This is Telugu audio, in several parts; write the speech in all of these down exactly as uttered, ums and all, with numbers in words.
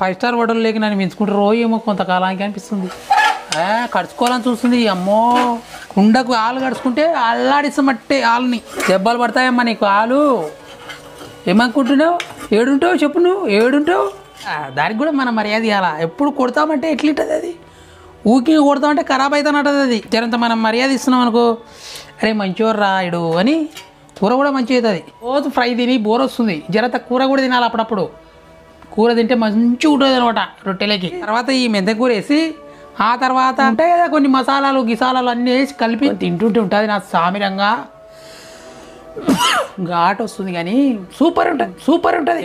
फाइव स्टार हॉटल लेकिन नन्ను మించుకుంటారో ఏమో కొంతకాలానికి అనిపిస్తుంది ఖర్చుకోవాలని చూస్తుంది అమ్మో కుండకు ఆలు కడుచుకుంటే అల్లాడిసమట్టే ఆలుని దెబ్బలు పడతాయమ్మా నీకు ఆలు ఏమనుకుంటున్నావు ఏడుంటావు చెప్పు నువ్వు ఏడుంటావు దానికి కూడా మనం మర్యాద ఇవ్వాలా ఎప్పుడు కొడతామంటే ఎట్లుంటది అది ఊకి కొడతామంటే ఖరాబ్ అవుతానటది అది జరంత మనం మర్యాద ఇస్తున్నాం అనుకో అరే మంచోర్రా ఇడు అని కూర కూడా మంచి అవుతుంది రోజు ఫ్రై తిని బోర్ వస్తుంది జరంత కూర కూడా తినాలి అప్పుడప్పుడు కూర తింటే మంచిగా ఉంటుంది అనమాట రొట్టెలకి తర్వాత ఈ మెంతకూర వేసి ఆ తర్వాత అంటే కదా కొన్ని మసాలాలు గిసాలాలు అన్నీ వేసి కలిపి తింటుంటే ఉంటుంది నా సామిరంగా ఘాట్ వస్తుంది కానీ సూపర్ ఉంటుంది సూపర్ ఉంటుంది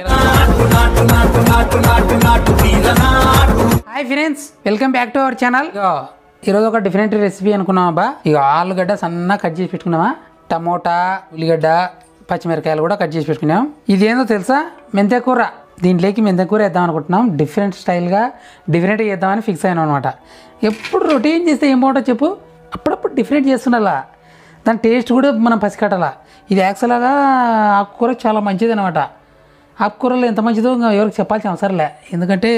hi friends welcome back to our channel ఈరోజు ఒక డిఫరెంట్ రెసిపీ అనుకున్నామా బా ఇక ఆలుగడ్డ సన్న కట్ చేసి పెట్టుకున్నామా టమోటా ఉల్లిగడ్డ పచ్చిమిరకాయలు కూడా కట్ చేసి పెట్టుకున్నాం ఇదేందో తెలుసా మెంతకూర దీంట్లోకి మెంతకూర వేద్దాం అనుకుంటున్నాం డిఫరెంట్ స్టైల్గా డిఫరెంట్గా వేద్దామని ఫిక్స్ అయినా అనమాట ఎప్పుడు రొటీన్ చేస్తే ఏం బాగుంటుందో చెప్పు అప్పుడప్పుడు డిఫరెంట్ చేస్తుండాలా దాని టేస్ట్ కూడా మనం పసికట్టాలా ఇది యాక్చువల్గా ఆకుకూర చాలా మంచిది అనమాట ఆకుకూరలు ఎంత మంచిదో ఎవరికి చెప్పాల్సిన అవసరం లే ఎందుకంటే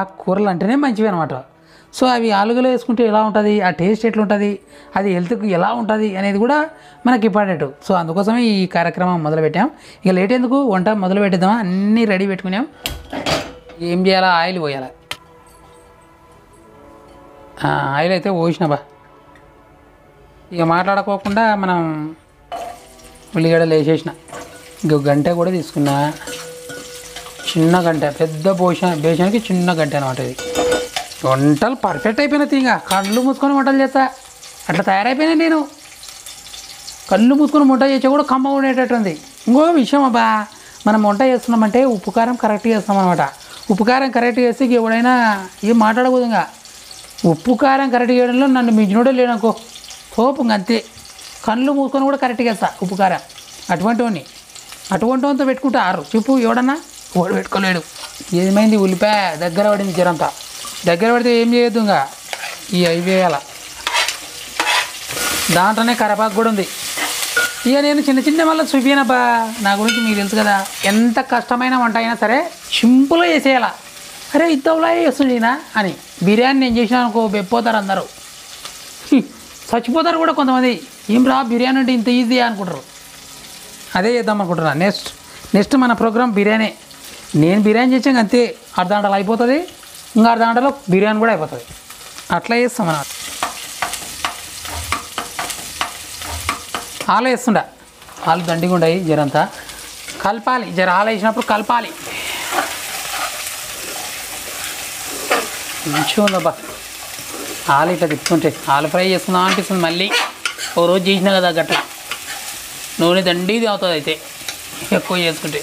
ఆకుకూరలు అంటేనే మంచివి అనమాట సో అవి ఆలుగలో వేసుకుంటే ఎలా ఉంటుంది ఆ టేస్ట్ ఎట్లుంటుంది అది హెల్త్కి ఎలా ఉంటుంది అనేది కూడా మనకి ఇంపార్టెంట్ సో అందుకోసమే ఈ కార్యక్రమం మొదలుపెట్టాం ఇక లేట్ ఎందుకు వంట మొదలు పెట్టేద్దామా అన్నీ రెడీ పెట్టుకున్నాం ఏం చేయాలా ఆయిల్ పోయాలా ఆయిల్ అయితే పోసినా బా ఇక మాట్లాడుకోకుండా మనం ఉల్లిగడ్డలు వేసేసిన ఇంకొక గంట కూడా తీసుకున్నా చిన్న గంట పెద్ద పోషణ బేషానికి చిన్న గంట అనమాట ఇది వంటలు పర్ఫెక్ట్ అయిపోయినా తీగ కళ్ళు మూసుకొని వంటలు చేస్తా అట్లా తయారైపోయినా నేను కళ్ళు మూసుకొని వంట చేసా కూడా కమ్మ ఉండేటట్టుంది ఇంకో విషయం అబ్బా మనం వంట చేస్తున్నామంటే ఉప్పు కారం కరెక్ట్గా చేస్తాం అనమాట ఉప్పు కారం కరెక్ట్గా చేస్తే ఎవడైనా ఏం మాట్లాడకూడదు ఇంకా ఉప్పు కారం కరెక్ట్గా చేయడంలో నన్ను మించినోడే లేడనుకో కోపం అంతే కళ్ళు మూసుకొని కూడా కరెక్ట్గా చేస్తా ఉప్పు కారం అటువంటి వాడిని అటువంటి వాడితో పెట్టుకుంటా ఆరు చెప్పు ఎవడన్నా వాడు పెట్టుకోలేడు ఏమైంది ఉల్లిపాయ దగ్గర పడింది జరంతా దగ్గర పడితే ఏం చేయొద్దు ఇంకా ఈ అయిపోయాల దాంట్లోనే కరివేపాకు కూడా ఉంది ఇక నేను చిన్న చిన్న వల్ల చూపియానబ్బా నా గురించి మీకు తెలుసు కదా ఎంత కష్టమైన వంట అయినా సరే సింపుల్గా చేసేయాల అరే ఇద్దరులా వస్తుంది ఈయన అని బిర్యానీ నేను చేసినా అనుకో బెప్పోతారు అందరూ చచ్చిపోతారు కూడా కొంతమంది ఏం రా బిర్యానీ అంటే ఇంత ఈజీ అనుకుంటారు అదే చేద్దాం అనుకుంటున్నాను నెక్స్ట్ నెక్స్ట్ మన ప్రోగ్రాం బిర్యానీ నేను బిర్యానీ చేసాక అంతే అర్ధగంటలో అయిపోతుంది ఇంకా దాంట్లో బిర్యానీ కూడా అయిపోతుంది అట్లా చేస్తాం అన్నమాట ఆలు వేస్తుండ ఆలు దండిగా ఉండయి జరంతా కలపాలి జర ఆలు వేసినప్పుడు కలపాలి మంచిగా ఉందబ్బా ఆలు ఇట్లా తిప్పుతుంటే ఆలు ఫ్రై చేసుకుందా అనిపిస్తుంది మళ్ళీ ఓ రోజు చేసినా కదా గట్లా నూనె దండిగా అవుతుంది అయితే ఎక్కువ చేసుకుంటే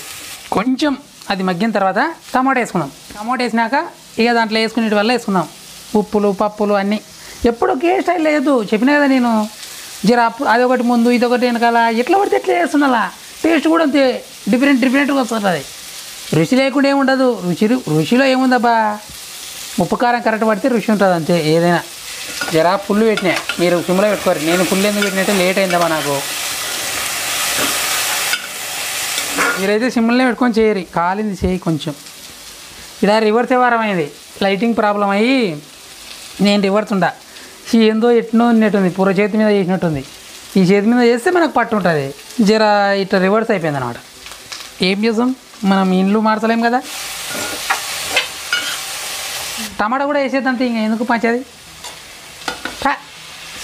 కొంచెం అది మగ్గిన తర్వాత టమాటా వేసుకున్నాం టమాటా వేసినాక ఇక దాంట్లో వేసుకునే వల్ల వేసుకుందాం ఉప్పులు పప్పులు అన్నీ ఎప్పుడు ఒకే స్టైల్ లేదు చెప్పినా కదా నేను జరా అదొకటి ముందు ఇదొకటి వెనకాల ఎట్లా పడితే ఎట్లా వేస్తున్నా టేస్ట్ కూడా అంతే డిఫరెంట్ డిఫరెంట్గా వస్తుంది రుచి లేకుండా ఏముండదు రుచి రుచిలో ఏముందబ్బా ఉప్పు కారం కరెక్ట్ పడితే రుచి ఉంటుంది అంతే ఏదైనా జరా పుల్లు పెట్టినా మీరు సిమ్లో పెట్టుకోరు నేను పుల్లు ఎందుకు పెట్టినట్టే లేట్ అయిందమ్మా నాకు మీరైతే సిమ్లోనే పెట్టుకొని చేయరు కాలింది చేయి కొంచెం ఇలా రివర్స్ వారం అయింది లైటింగ్ ప్రాబ్లం అయ్యి నేను రివర్స్ ఉండా ఈ ఏందో ఎట్నో ఉన్నట్టుంది పూర్వ చేతి మీద చేసినట్టుంది ఈ చేతి మీద చేస్తే మనకు పట్టు ఉంటుంది జర ఇట్లా రివర్స్ అయిపోయింది అనమాట ఏం చేస్తాం మనం ఇండ్లు మార్చలేం కదా టమాటా కూడా వేసేదంతే ఇంకా ఎందుకు పంచేది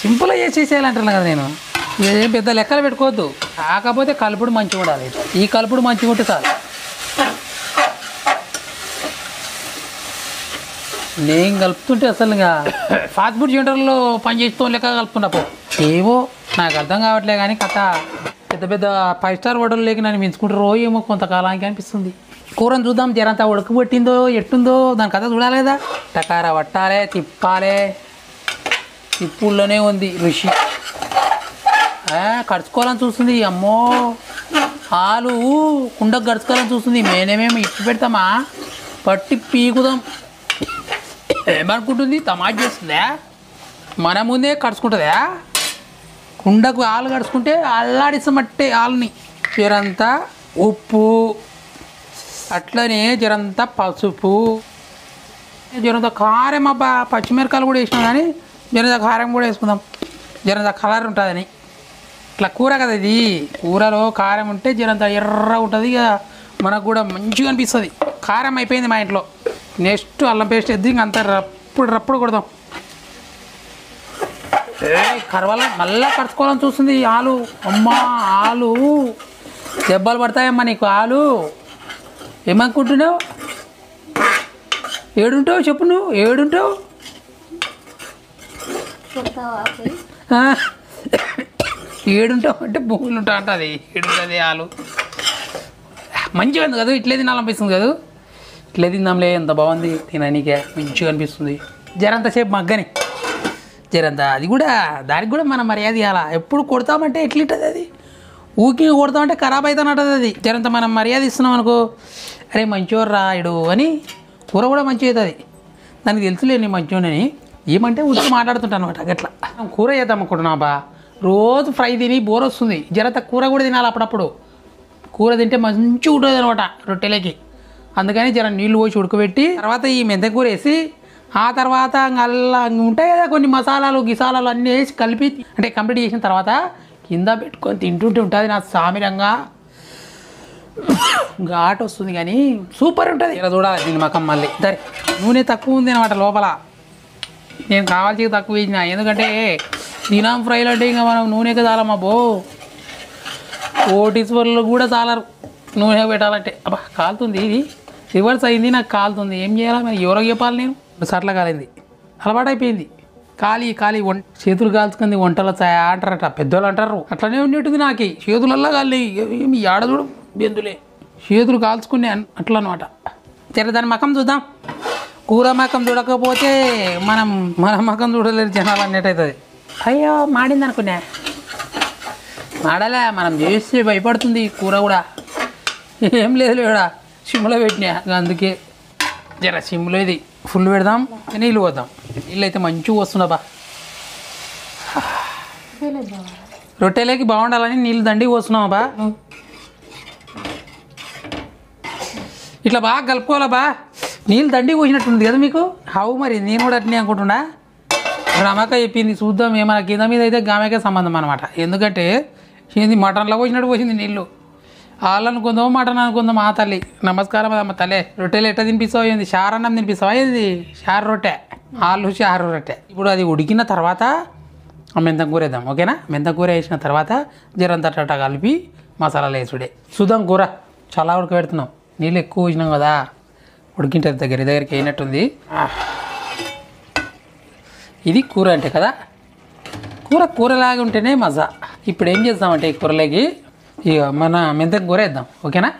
సింపుల్గా చేసేసేయాలంటున్నాను కదా నేను ఏం పెద్ద లెక్కలు పెట్టుకోవద్దు కాకపోతే కలుపుడు మంచిగా ఉండాలి ఈ కలుపుడు మంచిగా ఉంటే చాలు నేను కలుపుతుంటే అసలు ఇంకా ఫాస్ట్ ఫుడ్ సెంటర్లో పనిచేస్తూ లెక్క కలుపుతున్నప్పుడు ఏవో నాకు అర్థం కావట్లే కానీ కథ పెద్ద పెద్ద ఫైవ్ స్టార్ హోటల్ లేక నన్ను మించుకుంటారో ఏమో కొంతకాలానికి అనిపిస్తుంది కూరని చూద్దాం జరంతా ఉడకబెట్టిందో ఎట్టుందో దాని కథ చూడాలి కదా టకార పట్టాలే తిప్పాలే తిప్పుల్లోనే ఉంది రుచి కడుచుకోవాలని చూస్తుంది అమ్మో ఆలు కుండకు గడుచుకోవాలని చూస్తుంది మేనేమేమి ఇట్టు పెడతామా పట్టి పీకుదాం ఏమనుకుంటుంది తమాషా చేస్తుందా మన ముందే కడుచుకుంటుందా కుండకు ఆలు కడుచుకుంటే అల్లాడిసమట్టే ఆలుని పేరంతా ఉప్పు అట్లనే జరంతా పసుపు జరంతా కారం అబ్బా పచ్చిమిరకాయలు కూడా వేసినా కానీ జరంతా కారం కూడా వేసుకుందాం జరంతా కలర్ ఉంటుందని ఇట్లా కూర కదా ఇది కూరలో కారం ఉంటే జరంతా ఎర్ర ఉంటుంది ఇక మనకు కూడా మంచిగా అనిపిస్తుంది కారం అయిపోయింది మా ఇంట్లో నెక్స్ట్ అల్లం పేస్ట్ వేద్దాం ఇంక అంతా రప్పుడు రప్పుడు కొడదాం కరవాల మళ్ళా కరుచుకోవాలని చూస్తుంది ఆలు అమ్మ ఆలు దెబ్బలు పడతాయమ్మా నీకు ఆలు ఏమనుకుంటున్నావు ఏడుంటావు చెప్పు నువ్వు ఏడుంటావు ఏడుంటావు అంటే భూములు ఉంటా అంట అది ఏడుంటుంది ఆలు మంచిగా ఉంది కదా ఇట్లే తినాలనిపిస్తుంది కదా ఇట్లే తిందాంలే ఎంత బాగుంది తిననీకే మంచిగా అనిపిస్తుంది జరంతసేపు మగ్గని జరంత అది కూడా దానికి కూడా మనం మర్యాద ఇవ్వాలా ఎప్పుడు కొడతామంటే ఎట్లుంటుంది అది ఊకి కొడతామంటే ఖరాబ్ అవుతానంటుంది అది జరంత మనం మర్యాద ఇస్తున్నాం అనుకో అరే మంచోడు రాయుడు అని కూర కూడా మంచిగా అవుతుంది దానికి తెలుసులేని మంచోడని ఏమంటే ఉచ్చి మాట్లాడుతుంటాను అనమాట అట్లా కూర చేద్దాం అనుకుంటున్నాం బా రోజు ఫ్రై తిని బోర్ వస్తుంది జరంత కూర కూడా తినాలి అప్పుడప్పుడు కూర తింటే మంచిగా ఉంటుంది అనమాట రొట్టెలకి అందుకని జర నీళ్ళు పోసి ఉడకబెట్టి తర్వాత ఈ మెంతి కూర వేసి ఆ తర్వాత అలా ఉంటాయి కదా కొన్ని మసాలాలు గిసాలాలు అన్నీ వేసి కలిపి అంటే కంప్లీట్ చేసిన తర్వాత కింద పెట్టుకొని తింటుంటే ఉంటుంది నా సామిరంగా ఘాటు వస్తుంది కానీ సూపర్ ఉంటుంది ఇలా చూడాలి దీని మకం మళ్ళీ సరే నూనె తక్కువ ఉంది అనమాట లోపల నేను కావాల్సి తక్కువ వేసిన ఎందుకంటే దినం ఫ్రైలు అంటే ఇంకా మనం నూనెకి చాలమ్మా బో ఓటీశ్వర్లు కూడా చాలరు నూనె పెట్టాలంటే అబ్బా కాలుతుంది ఇది రివర్స్ అయింది నాకు కాలుతుంది ఏం చేయాలి మరి ఎవరికి చెప్పాలి నేను సర్ల కాలింది అలవాటు అయిపోయింది ఖాళీ ఖాళీ వంట చేతులు కాల్చుకుంది వంటలు అంటారట పెద్దోళ్ళు అంటారు అట్లనే ఉండేటిది నాకు చేతులల్లా కాలి ఏమి ఏడదుడు బెందులే చేతులు కాల్చుకునే అట్లా అనమాట సరే దాని మకం చూద్దాం కూర మకం చూడకపోతే మనం మన మకం చూడలేరు జనాలు అన్నట్టయితుంది అయ్యో మాడింది అనుకున్నా మాడలే మనం చేస్తే భయపడుతుంది కూర కూడా ఏం లేదు కూడా సిమ్లో పెట్టినా అందుకే జర సిమ్లో ఇది ఫుల్ పెడదాం నీళ్ళు పోద్దాం నీళ్ళు అయితే మంచిగా వస్తున్నాబా రొట్టెలోకి బాగుండాలని నీళ్ళు దండి పోస్తున్నావా ఇట్లా బాగా కలుపుకోవాలబ్బా నీళ్ళు దండి పోసినట్టుంది కదా మీకు అవు మరి నేను కూడా అట్నే అనుకుంటున్నా రమక చెప్పింది చూద్దాం ఏమన్నా కింద మీద అయితే గామెకే సంబంధం అనమాట ఎందుకంటే ఇది మటన్లో పోసినట్టు పోసింది నీళ్ళు వాళ్ళు అనుకుందాం మటన్ అనుకుందాం ఆ తల్లి నమస్కారం అదమ్మ తల్లే రొట్టెలు ఎట్ట తినిపిస్తావు ఏంది షార్ అన్నం తినిపిస్తావా ఏంది షార్ రొట్టె ఆలు షార్ రొట్టె ఇప్పుడు అది ఉడికిన తర్వాత మెంతం కూర వేద్దాం ఓకేనా మెంతం కూర వేసిన తర్వాత జరంతట కలిపి మసాలాలు వేసుడే చూద్దాం కూర చాలా ఉడక పెడుతున్నాం నీళ్ళు ఎక్కువ వేసినాం కదా ఉడికింటది దగ్గర దగ్గరికి అయినట్టుంది ఇది కూర అంటే కదా కూర కూరలాగా ఉంటేనే మజా ఇప్పుడు ఏం చేద్దామంటే ఈ కూరలోకి ఇక మన మెంతకు కూర వేద్దాం ఓకేనా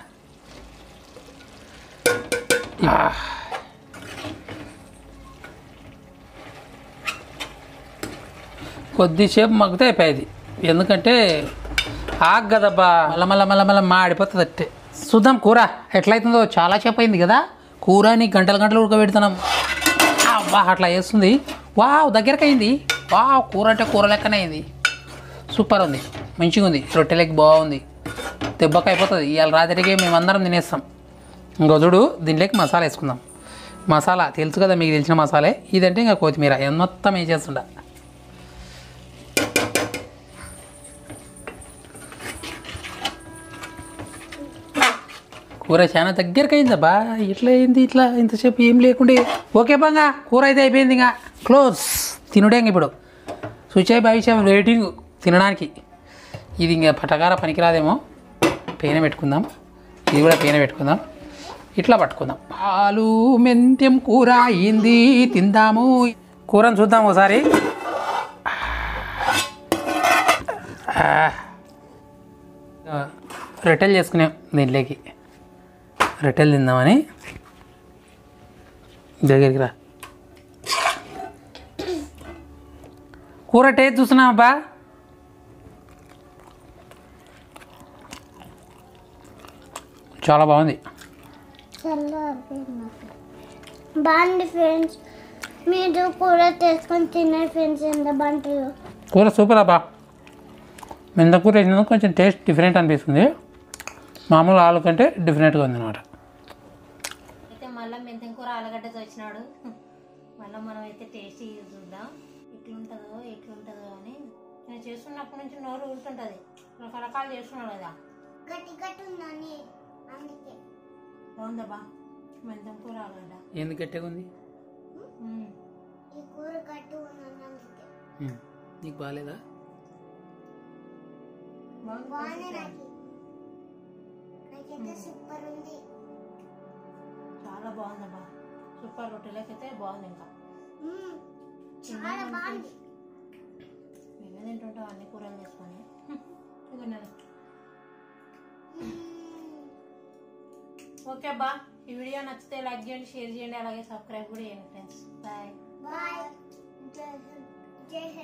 కొద్దిసేపు మగ్గితే అయిపోయేది ఎందుకంటే ఆగ్ కదబ్బా మళ్ళీ మళ్ళీ మళ్ళీ మళ్ళీ మాడిపోతుంది అట్టే చూద్దాం కూర ఎట్లయితుందో చాలా సేపు అయింది కదా కూరని గంటలు గంటలు ఉడకబెడుతున్నాం అబ్బా అట్లా వేస్తుంది వావ్ దగ్గరకు అయింది వావ్ కూర అంటే కూర లెక్కనే అయింది సూపర్ ఉంది మంచిగా ఉంది రొట్టెలకి బాగుంది దెబ్బకి అయిపోతుంది ఇవాళ రాత్రికి మేమందరం తినేస్తాం ఇంకో చూడు దీనిలోకి మసాలా వేసుకుందాం మసాలా తెలుసు కదా మీకు తెలిసిన మసాలే ఇదంటే ఇంకా కొత్తిమీర మొత్తం వేసేస్తుండ కూర చాలా దగ్గరికి అయిందబ్బా ఇట్లా అయింది ఇట్లా ఇంతసేపు ఏం లేకుండా ఓకే బాగా కూర అయితే అయిపోయింది ఇంకా క్లోజ్ తినుడే ఇప్పుడు సుచాయి భవిష్యం రేటింగ్ తినడానికి ఇది ఇంకా పటకార పనికిరాదేమో పేన పెట్టుకుందాం ఇది కూడా పేన పెట్టుకుందాం ఇట్లా పట్టుకుందాం ఆలు మెంత్యం కూర అయింది తిందాము కూరని చూద్దాం ఒకసారి రొట్టెలు చేసుకున్నాం దీంట్లోకి రొట్టెలు తిందామని దగ్గరికి రా కూర టేస్ట్ చూస్తున్నామబ్బా చాలా బాగుంది బాగుంది ఫ్రెండ్స్ మీరు కూర చేసుకొని తిన్నారు ఫ్రెండ్స్ ఎంత బాగుంటుందో కూర సూపర్ అబ్బా మెంత కూర వేసినందుకు కొంచెం టేస్ట్ డిఫరెంట్ అనిపిస్తుంది మామూలు ఆలు కంటే డిఫరెంట్గా ఉంది అనమాట చికెన్ కూర ఆలుగడ్డతో వచ్చినాడు. మళ్ళీ మనమైతే టేస్ట్ చూద్దాం ఎట్లుంటుందో ఎట్లుంటుందో అని. నేను చేస్తున్నప్పటి నుంచి నోరు ఊరుతుంటుంది, రకరకాలు చేస్తున్నాడు కదా. బాగుందబ్బా మందం కూర ఆలుగడ్డ. ఎందుకు గట్టిగా ఉంది? నీకు బాగాలేదా? చాలా బాగుందమ్మా, సూపర్ రొట్టెలకైతే బాగుంది. ఇంకా మేమే తింటుంటాం అన్ని కూరలు చేసుకొని. ఓకే అబ్బా, ఈ వీడియో నచ్చితే లైక్ చేయండి, షేర్ చేయండి, అలాగే సబ్స్క్రైబ్ కూడా చేయండి ఫ్రెండ్స్. Bye bye.